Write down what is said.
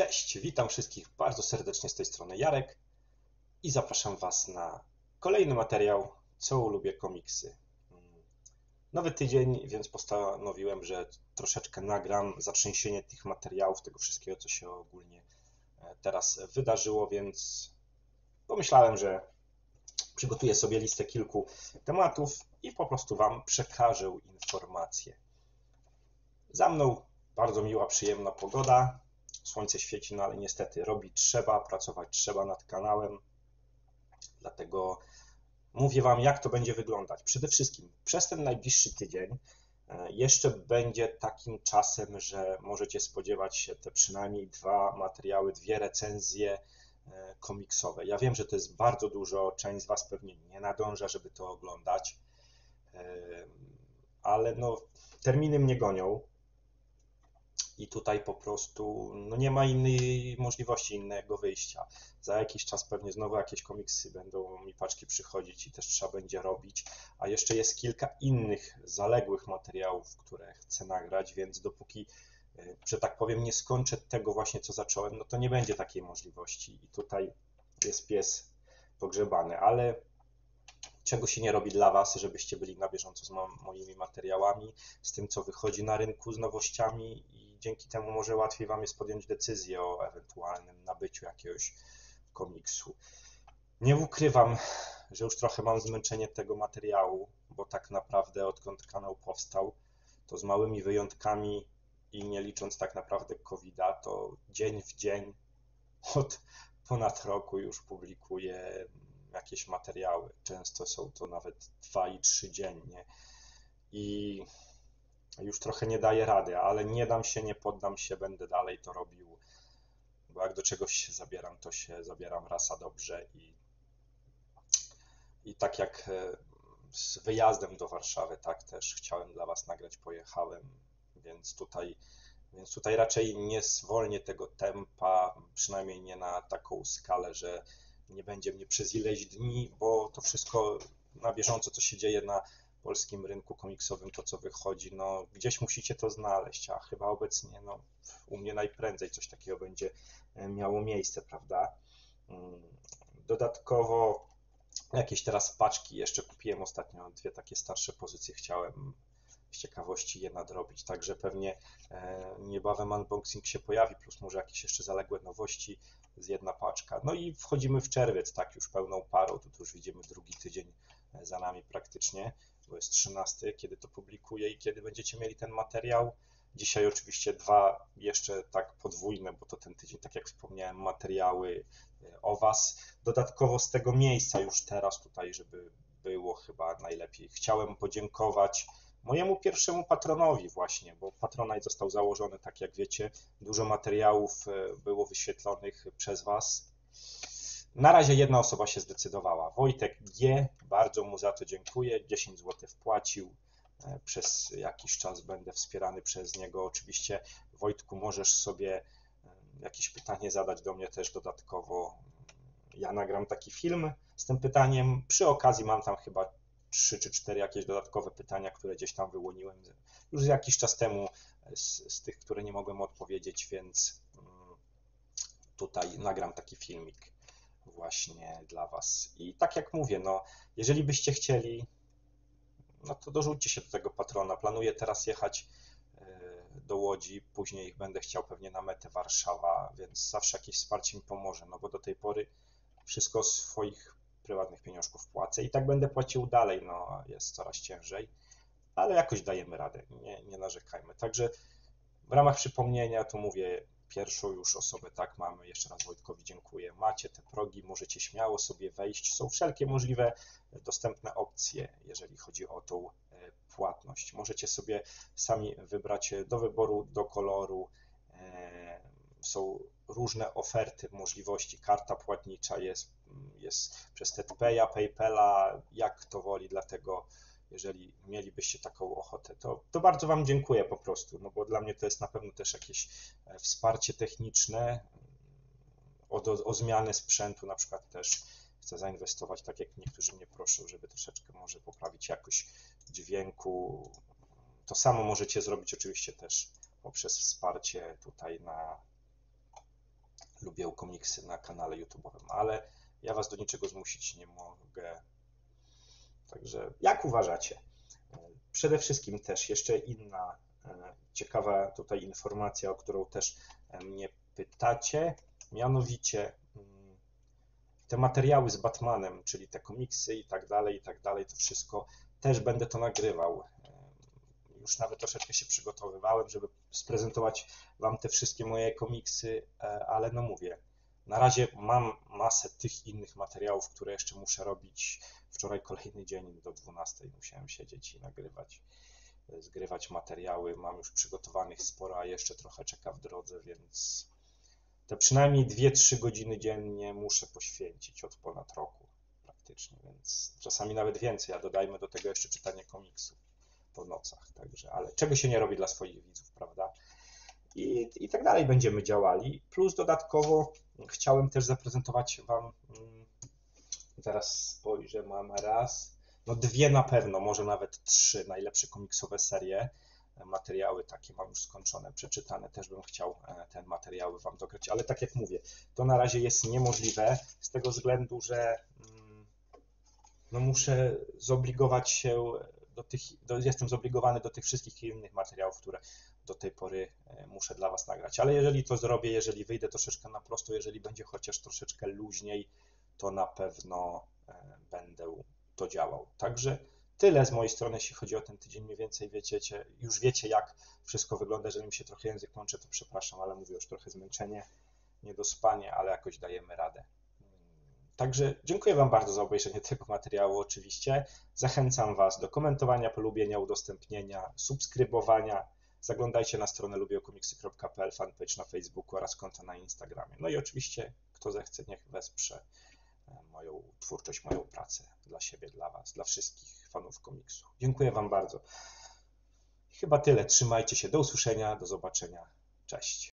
Cześć, witam wszystkich bardzo serdecznie z tej strony Jarek i zapraszam Was na kolejny materiał Co lubię komiksy. Nowy tydzień, więc postanowiłem, że troszeczkę nagram zatrzęsienie tych materiałów, tego wszystkiego, co się ogólnie teraz wydarzyło, więc pomyślałem, że przygotuję sobie listę kilku tematów i po prostu Wam przekażę informacje. Za mną bardzo miła, przyjemna pogoda. Słońce świeci, no ale niestety robić trzeba, pracować trzeba nad kanałem. Dlatego mówię Wam, jak to będzie wyglądać. Przede wszystkim przez ten najbliższy tydzień jeszcze będzie takim czasem, że możecie spodziewać się te przynajmniej dwa materiały, dwie recenzje komiksowe. Ja wiem, że to jest bardzo dużo, część z Was pewnie nie nadąża, żeby to oglądać, ale no, terminy mnie gonią. I tutaj po prostu no nie ma innej możliwości, innego wyjścia. Za jakiś czas pewnie znowu jakieś komiksy będą mi paczki przychodzić i też trzeba będzie robić. A jeszcze jest kilka innych zaległych materiałów, które chcę nagrać, więc dopóki, że tak powiem, nie skończę tego właśnie, co zacząłem, no to nie będzie takiej możliwości. I tutaj jest pies pogrzebany, ale czego się nie robi dla Was, żebyście byli na bieżąco z moimi materiałami, z tym, co wychodzi na rynku, z nowościami i dzięki temu może łatwiej Wam jest podjąć decyzję o ewentualnym nabyciu jakiegoś komiksu. Nie ukrywam, że już trochę mam zmęczenie tego materiału, bo tak naprawdę odkąd kanał powstał, to z małymi wyjątkami i nie licząc tak naprawdę COVID-a, to dzień w dzień od ponad roku już publikuję jakieś materiały. Często są to nawet 2 i 3 dziennie i już trochę nie daję rady, ale nie dam się, nie poddam się, będę dalej to robił, bo jak do czegoś się zabieram, to się zabieram raz a dobrze i tak jak z wyjazdem do Warszawy, tak też chciałem dla Was nagrać, pojechałem, więc tutaj raczej nie zwolnię tego tempa, przynajmniej nie na taką skalę, że nie będzie mnie przez ileś dni, bo to wszystko na bieżąco, co się dzieje na polskim rynku komiksowym, to co wychodzi, no gdzieś musicie to znaleźć, a chyba obecnie no, u mnie najprędzej coś takiego będzie miało miejsce, prawda? Dodatkowo jakieś teraz paczki, jeszcze kupiłem ostatnio dwie takie starsze pozycje, chciałem z ciekawości je nadrobić, także pewnie niebawem unboxing się pojawi, plus może jakieś jeszcze zaległe nowości z jedna paczka. No i wchodzimy w czerwiec, tak już pełną parą, tu już widzimy drugi tydzień za nami praktycznie, bo jest 13, kiedy to publikuję i kiedy będziecie mieli ten materiał. Dzisiaj oczywiście dwa jeszcze tak podwójne, bo to ten tydzień, tak jak wspomniałem, materiały o Was. Dodatkowo z tego miejsca już teraz tutaj, żeby było chyba najlepiej. Chciałem podziękować mojemu pierwszemu patronowi właśnie, bo Patronite został założony, tak jak wiecie, dużo materiałów było wyświetlonych przez Was. Na razie jedna osoba się zdecydowała, Wojtek G, bardzo mu za to dziękuję, 10 zł wpłacił, przez jakiś czas będę wspierany przez niego. Oczywiście Wojtku, możesz sobie jakieś pytanie zadać do mnie też dodatkowo, ja nagram taki film z tym pytaniem, przy okazji mam tam chyba 3 czy 4 jakieś dodatkowe pytania, które gdzieś tam wyłoniłem już jakiś czas temu z tych, które nie mogłem odpowiedzieć, więc tutaj nagram taki filmik właśnie dla Was. I tak jak mówię, no, jeżeli byście chcieli, no to dorzućcie się do tego patrona. Planuję teraz jechać do Łodzi, później będę chciał pewnie na metę Warszawa, więc zawsze jakieś wsparcie mi pomoże, no bo do tej pory wszystko swoich prywatnych pieniążków płacę i tak będę płacił dalej, no jest coraz ciężej, ale jakoś dajemy radę, nie narzekajmy. Także w ramach przypomnienia tu mówię, pierwszą już osobę tak mamy, jeszcze raz Wojtkowi dziękuję, macie te progi, możecie śmiało sobie wejść, są wszelkie możliwe dostępne opcje, jeżeli chodzi o tą płatność. Możecie sobie sami wybrać do wyboru, do koloru, są różne oferty, możliwości, karta płatnicza jest przez T-Paya, PayPala, jak to woli, dlatego jeżeli mielibyście taką ochotę, to bardzo Wam dziękuję po prostu, no bo dla mnie to jest na pewno też jakieś wsparcie techniczne, o zmianę sprzętu na przykład też chcę zainwestować, tak jak niektórzy mnie proszą, żeby troszeczkę może poprawić jakość dźwięku, to samo możecie zrobić oczywiście też poprzez wsparcie tutaj na Lubię Komiksy na kanale YouTube'owym, ale ja was do niczego zmusić nie mogę. Także jak uważacie? Przede wszystkim też jeszcze inna ciekawa tutaj informacja, o którą też mnie pytacie, mianowicie te materiały z Batmanem, czyli te komiksy i tak dalej, to wszystko też będę to nagrywał. Już nawet troszeczkę się przygotowywałem, żeby sprezentować wam te wszystkie moje komiksy, ale no mówię, na razie mam masę tych innych materiałów, które jeszcze muszę robić. Wczoraj kolejny dzień do 12 musiałem siedzieć i nagrywać, zgrywać materiały. Mam już przygotowanych sporo, a jeszcze trochę czeka w drodze, więc te przynajmniej 2-3 godziny dziennie muszę poświęcić od ponad roku praktycznie, więc czasami nawet więcej, a dodajmy do tego jeszcze czytanie komiksów po nocach, także, ale czego się nie robi dla swoich widzów, prawda? I tak dalej będziemy działali, plus dodatkowo chciałem też zaprezentować wam, zaraz spojrzę, mam raz, no 2 na pewno, może nawet 3 najlepsze komiksowe serie, materiały takie mam już skończone, przeczytane, też bym chciał te materiały wam dograć, ale tak jak mówię, to na razie jest niemożliwe z tego względu, że no muszę zobligować się do tych, jestem zobligowany do tych wszystkich innych materiałów, które do tej pory muszę dla was nagrać, ale jeżeli to zrobię, jeżeli wyjdę troszeczkę na prosto, jeżeli będzie chociaż troszeczkę luźniej, to na pewno będę to działał. Także tyle z mojej strony, jeśli chodzi o ten tydzień, mniej więcej wiecie, już wiecie, jak wszystko wygląda. Jeżeli mi się trochę język mączy, to przepraszam, ale mówię już trochę zmęczenie, niedospanie, ale jakoś dajemy radę. Także dziękuję wam bardzo za obejrzenie tego materiału oczywiście. Zachęcam was do komentowania, polubienia, udostępnienia, subskrybowania. Zaglądajcie na stronę lubiokomiksy.pl, fanpage na Facebooku oraz konto na Instagramie. No i oczywiście, kto zechce, niech wesprze moją twórczość, moją pracę dla siebie, dla was, dla wszystkich fanów komiksu. Dziękuję wam bardzo. Chyba tyle. Trzymajcie się. Do usłyszenia, do zobaczenia. Cześć.